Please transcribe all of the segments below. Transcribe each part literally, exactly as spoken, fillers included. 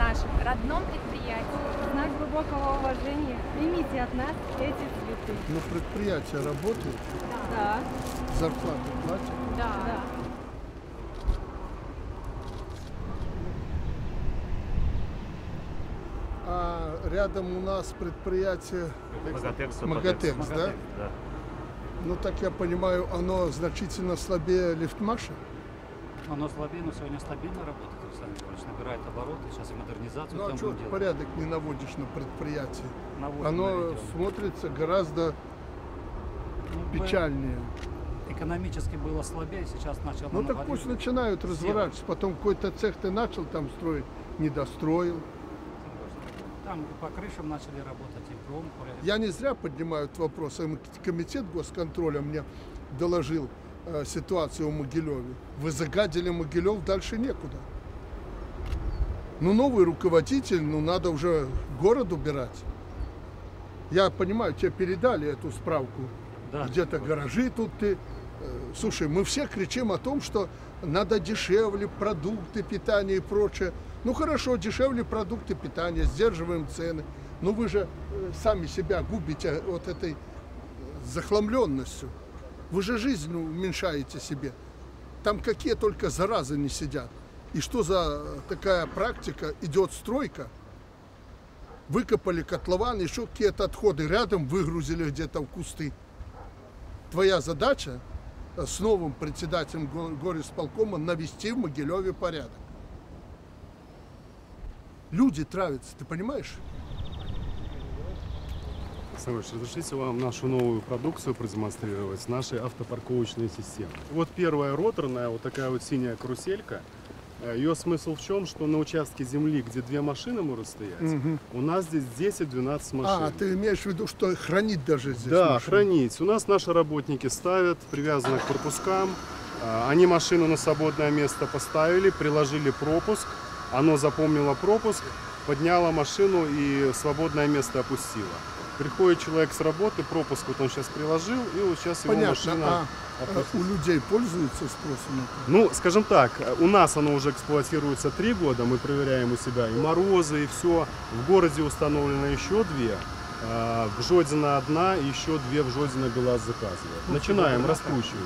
нашем родном предприятии. Знак глубокого уважения. Примите от нас эти цветы. Но предприятия работают? Да. Зарплату платят? Да. Да. А рядом у нас предприятие Магатекс, Магатекс, Магатекс, да? Да. Ну, так я понимаю, оно значительно слабее Лифтмаша? Оно слабее, но сегодня стабильно работает, Александр Иванович, набирает обороты, сейчас и модернизацию. Ну, а что ты порядок не наводишь на предприятии? Наводим, оно наведем. Смотрится гораздо ну, печальнее. Экономически было слабее, сейчас начало... Ну, так пусть начинают разворачиваться, потом какой-то цех ты начал там строить, не достроил. Там по крышам начали работать и пром. Я не зря поднимаю этот вопрос. Комитет госконтроля мне доложил э, ситуацию в Могилеве. Вы загадили Могилев, дальше некуда. Ну, новый руководитель, ну, надо уже город убирать. Я понимаю, тебе передали эту справку. Да, где-то гаражи тут ты... Слушай, мы все кричим о том, что надо дешевле продукты питания и прочее. Ну хорошо, дешевле продукты питания, сдерживаем цены. Но вы же сами себя губите вот этой захламленностью. Вы же жизнь уменьшаете себе. Там какие только заразы не сидят. И что за такая практика? Идет стройка. Выкопали котлован, еще какие-то отходы рядом выгрузили где-то в кусты. Твоя задача с новым председателем горисполкома навести в Могилеве порядок. Люди травятся, ты понимаешь? Александр Ильич, разрешите вам нашу новую продукцию продемонстрировать, нашей автопарковочной системы. Вот первая роторная, вот такая вот синяя каруселька. Ее смысл в чем, что на участке земли, где две машины могут стоять, угу. у нас здесь десять-двенадцать машин. А, ты имеешь в виду, что хранить даже здесь? Да, машину. Хранить. У нас наши работники ставят, привязаны к пропускам. Они машину на свободное место поставили, приложили пропуск. Оно запомнило пропуск, подняло машину и свободное место опустило. Приходит человек с работы, пропуск вот он сейчас приложил, и вот сейчас его Понятно. Машина... А... У людей пользуются спросом? Ну, скажем так, у нас оно уже эксплуатируется три года, мы проверяем у себя и морозы, и все. В городе установлено еще две, в Жодино одна, еще две в Жодино Белаз заказывает. Начинаем, раскручиваем.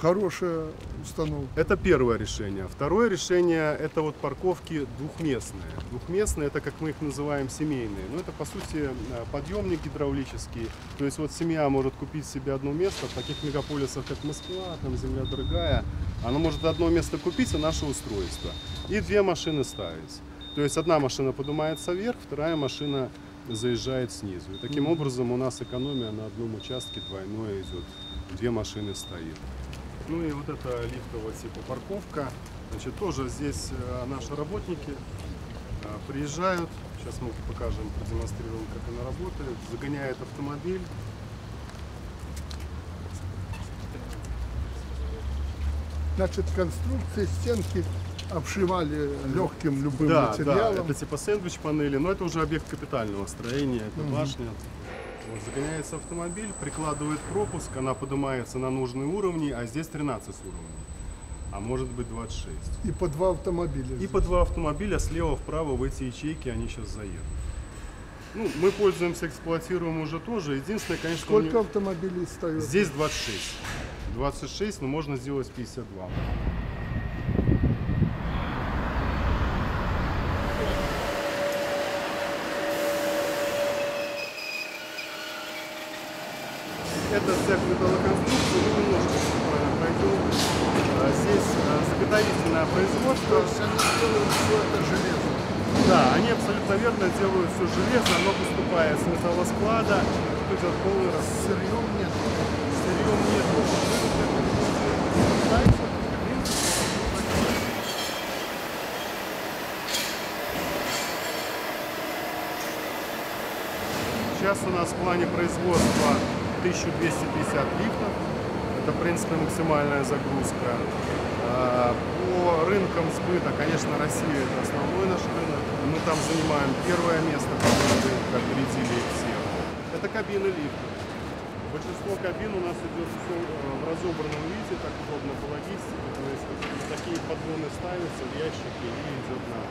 Хорошая установка. Это первое решение. Второе решение – это вот парковки двухместные. Двухместные – это, как мы их называем, семейные. Но это, по сути, подъемник гидравлический. То есть вот семья может купить себе одно место. В таких мегаполисах, как Москва, там земля дорогая, она может одно место купить, а наше устройство. И две машины ставить. То есть одна машина поднимается вверх, вторая машина заезжает снизу. И таким образом у нас экономия на одном участке двойное идет. Две машины стоит. Ну и вот это лифтового типа парковка. Значит, тоже здесь наши работники приезжают. Сейчас мы покажем, продемонстрируем, как она работает. Загоняет автомобиль. Значит, конструкции стенки обшивали легким любым да, материалом. Да, это типа сэндвич-панели, но это уже объект капитального строения, это угу. башня. Загоняется автомобиль, прикладывает пропуск, она поднимается на нужные уровни, а здесь тринадцать уровней, а может быть двадцать шесть. И по два автомобиля. И здесь. По два автомобиля слева-вправо в эти ячейки они сейчас заедут. Ну, мы пользуемся, эксплуатируем уже тоже. Единственное, конечно... Сколько не... автомобилей стоит? Здесь двадцать шесть. двадцать шесть, но можно сделать пятьдесят два. Это цех металлоконструкции, мы немножко пройдем. Здесь заготовительное производство. Они делают все это железо. Да, они абсолютно верно делают все железо, оно поступает с металлосклада. Тут идет полный раз. Сырьем нет. Сырьем нет. Сейчас у нас в плане производства тысяча двести пятьдесят лифтов, это в принципе максимальная загрузка. По рынкам сбыта, конечно, Россия это основной наш рынок, мы там занимаем первое место, как опередили их всех. Это кабины лифтов. Большинство кабин у нас идет все в разобранном виде, так удобно по логистике, то есть такие поддоны ставятся в ящики и идет на...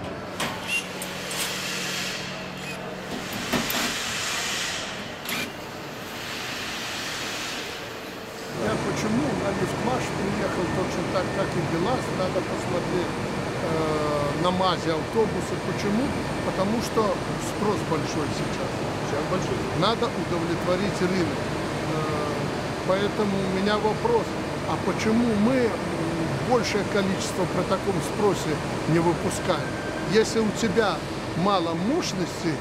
на Лифтмаш приехал точно так, как и Белаз. Надо посмотреть э, на МАЗе автобусы. Почему? Потому что спрос большой сейчас. Сейчас большой. Надо удовлетворить рынок. Э, поэтому у меня вопрос, а почему мы большее количество при таком спросе не выпускаем? Если у тебя мало мощности,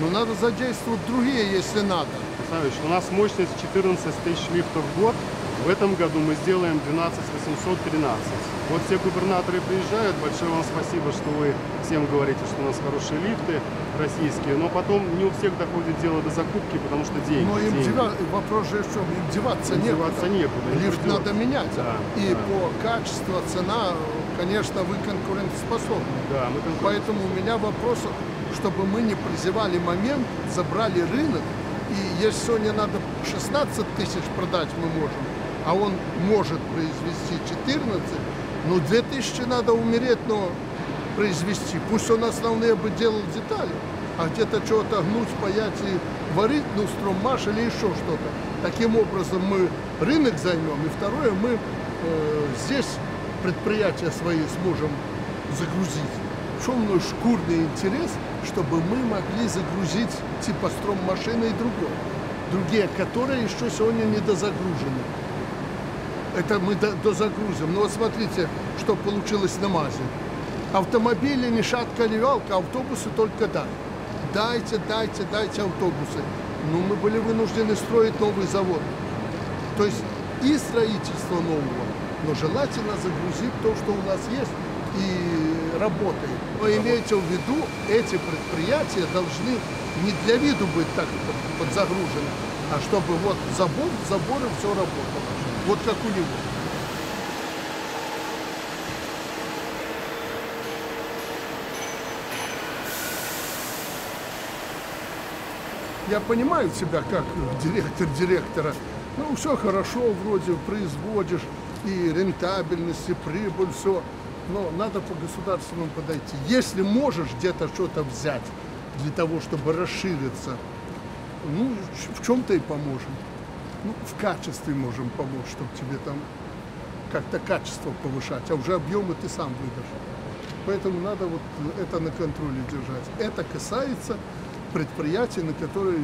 но надо задействовать другие, если надо. Александр Ильич, у нас мощность четырнадцать тысяч лифтов в год. В этом году мы сделаем двенадцать тысяч восемьсот тринадцать. Вот все губернаторы приезжают. Большое вам спасибо, что вы всем говорите, что у нас хорошие лифты российские. Но потом не у всех доходит дело до закупки, потому что деньги. Но им деньги. Деваться, вопрос же в чем? Им деваться, им деваться некуда. некуда. Лифт придет. Надо менять. Да, И да. по качеству, цена, конечно, вы конкурентоспособны. Да, мы конкурентоспособны. Поэтому у меня вопрос, чтобы мы не призевали момент, забрали рынок. И если сегодня надо шестнадцать тысяч продать, мы можем, а он может произвести четырнадцать, но две тысячи надо умереть, но произвести. Пусть он основные бы делал детали, а где-то чего-то гнуть, паять и варить, ну, струммаш или еще что-то. Таким образом мы рынок займем, и второе, мы э, здесь предприятия свои сможем загрузить. Шумный шкурный интерес, чтобы мы могли загрузить типа стром-машины и другое. Другие, которые еще сегодня недозагружены. Это мы дозагрузим. Но вот смотрите, что получилось на МАЗе. Автомобили не шатка, не вялка, автобусы только да. Дайте, дайте, дайте автобусы. Но мы были вынуждены строить новый завод. То есть и строительство нового, но желательно загрузить то, что у нас есть, и работает. Но имейте в виду, эти предприятия должны не для виду быть так подзагружены, а чтобы вот забор, заборы все работало. Вот как у него. Я понимаю тебя как директор директора. Ну, все хорошо вроде, производишь, и рентабельность, и прибыль, все. Но надо по государственному подойти. Если можешь где-то что-то взять для того, чтобы расшириться, ну, в чем-то и поможем. Ну, в качестве можем помочь, чтобы тебе там как-то качество повышать, а уже объемы ты сам выдашь. Поэтому надо вот это на контроле держать. Это касается предприятий, на которые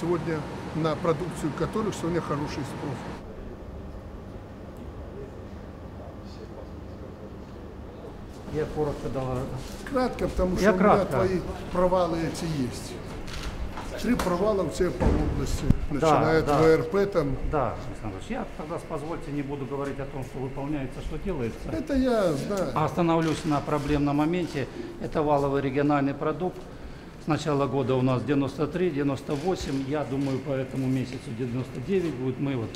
сегодня, на продукцию которых сегодня хороший спрос. Я коротко дала. Кратко, потому что я у меня кратко. Твои провалы эти есть. Три провала у тебя по области, начиная да, от да. ВРП там. Да, Александр Ильич, я тогда, позвольте, не буду говорить о том, что выполняется, что делается. Это я знаю. А остановлюсь на проблемном моменте. Это валовый региональный продукт. С начала года у нас девяносто три, девяносто восемь. Я думаю, по этому месяцу девяносто девять будет. Мы вот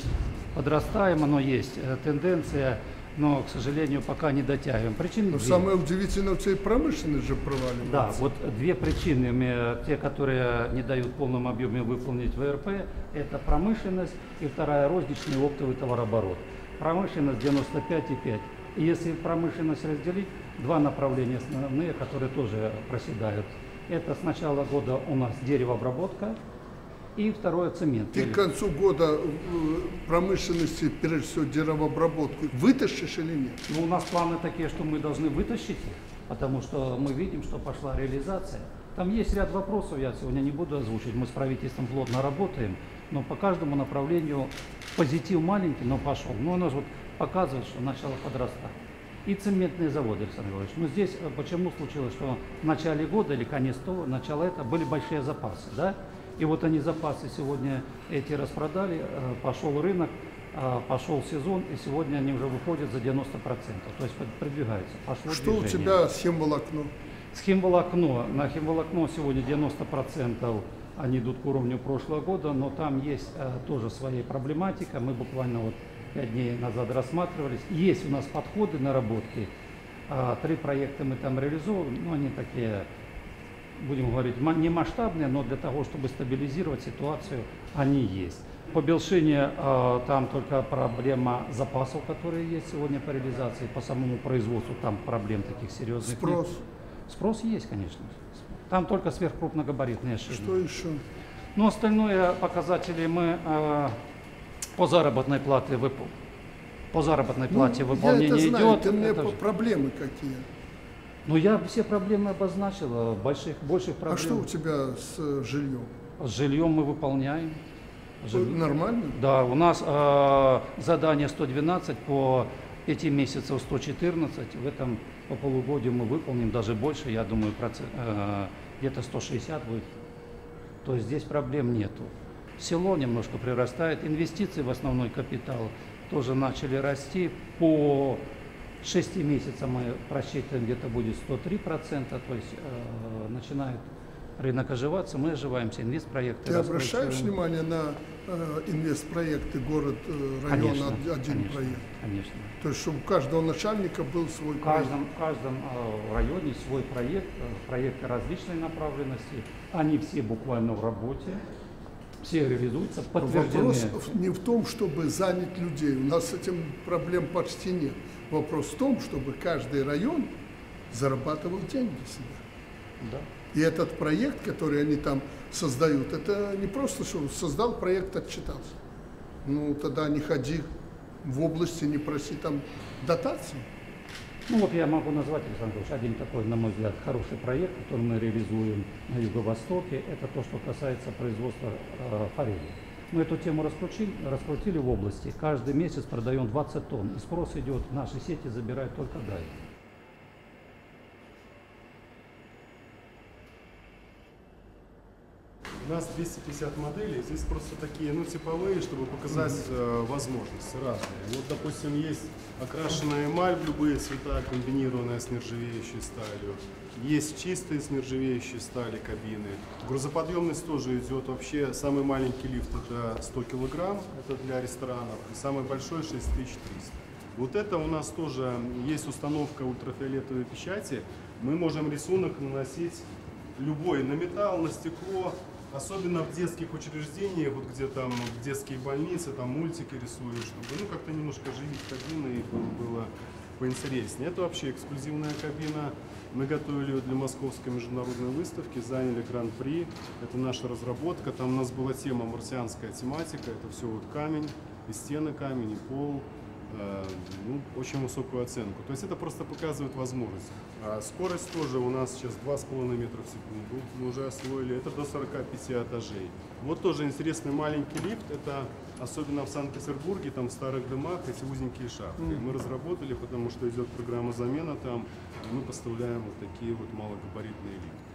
подрастаем, оно есть тенденция. Но, к сожалению, пока не дотягиваем. Причины но две. Самое удивительное, что и промышленность же проваливается. Да, вот две причины, те, которые не дают в полном объеме выполнить ВРП, это промышленность и вторая розничный оптовый товарооборот. Промышленность девяносто пять и пять. И если промышленность разделить, два направления основные, которые тоже проседают. Это с начала года у нас деревообработка. И второе цемент. Ты к концу года промышленности, прежде всего, деревообработку вытащишь или нет? Ну, у нас планы такие, что мы должны вытащить, потому что мы видим, что пошла реализация. Там есть ряд вопросов, я сегодня не буду озвучить, мы с правительством плотно работаем, но по каждому направлению позитив маленький, но пошел. Но оно же вот показывает, что начало подрастать. И цементные заводы, Александр Иванович. Но здесь почему случилось, что в начале года или конец того, начало этого были большие запасы, да? И вот они запасы сегодня эти распродали, пошел рынок, пошел сезон, и сегодня они уже выходят за девяносто процентов, то есть продвигаются. Пошло Что движение. У тебя с химволокно? С химволокно. На химволокно сегодня девяносто процентов они идут к уровню прошлого года, но там есть тоже своя проблематика. Мы буквально вот пять дней назад рассматривались. Есть у нас подходы, наработки. Три проекта мы там реализовываем, но они такие... будем говорить, не масштабные, но для того, чтобы стабилизировать ситуацию, они есть. По Белшине э, там только проблема запасов, которые есть сегодня по реализации, по самому производству там проблем таких серьезных. Спрос? Нет. Спрос есть, конечно. Там только сверхкрупногабаритные шины. Что еще? Но остальное показатели мы э, по заработной плате выполнили. по заработной плате ну, выполнение я это знаю, идет. Ты мне это... проблемы какие? Ну, я все проблемы обозначил, больших, больших проблем. А что у тебя с жильем? С жильем мы выполняем. Жилье. Нормально? Да, у нас э, задание сто двенадцать по пяти месяцев сто четырнадцать. В этом по полугодию мы выполним даже больше, я думаю, процент, э, где-то сто шестьдесят будет. То есть здесь проблем нету. Село немножко прирастает, инвестиции в основной капитал тоже начали расти. По шести месяцам мы просчитываем, где-то будет сто три процента, то есть э, начинает рынок оживаться, мы оживаемся, инвестпроекты. Ты обращаешь внимание на э, инвестпроекты, город, э, район, конечно, один конечно, проект? Конечно. То есть, чтобы у каждого начальника был свой в каждом, проект? В каждом э, районе свой проект, э, проекты различной направленности, они все буквально в работе. Все реализуются, подтверждены. Вопрос не в том, чтобы занять людей. У нас с этим проблем почти нет. Вопрос в том, чтобы каждый район зарабатывал деньги себе. Да. И этот проект, который они там создают, это не просто, что создал проект, отчитался. Ну, тогда не ходи в области, не проси там дотации. Ну, вот я могу назвать, Александр Ильич, один такой, на мой взгляд, хороший проект, который мы реализуем на Юго-Востоке. Это то, что касается производства э, форели. Мы эту тему раскрутили, раскрутили в области. Каждый месяц продаем двадцать тонн. И спрос идет, наши сети забирают только дайв. У нас двести пятьдесят моделей, здесь просто такие, ну, типовые, чтобы показать э, возможности разные. Вот, допустим, есть окрашенная эмаль в любые цвета, комбинированная с нержавеющей сталью. Есть чистые с нержавеющей стали кабины. Грузоподъемность тоже идет вообще. Самый маленький лифт это сто килограмм, это для ресторанов, и самый большой шесть тысяч триста. Вот это у нас тоже есть установка ультрафиолетовой печати. Мы можем рисунок наносить любой, на металл, на стекло. Особенно в детских учреждениях, вот где там в детские больницы, там мультики рисуют, чтобы ну, как-то немножко оживить кабину и было поинтереснее. Это вообще эксклюзивная кабина. Мы готовили ее для Московской международной выставки, заняли гран-при. Это наша разработка. Там у нас была тема марсианская тематика. Это все вот камень, и стены камень, и пол. Ну, очень высокую оценку. То есть это просто показывает возможность. А скорость тоже у нас сейчас два с половиной метра в секунду. Мы уже освоили. Это до сорока пяти этажей. Вот тоже интересный маленький лифт. Это особенно в Санкт-Петербурге, там в старых домах эти узенькие шахты. Mm. Мы разработали, потому что идет программа замена там. Мы поставляем вот такие вот малогабаритные лифты.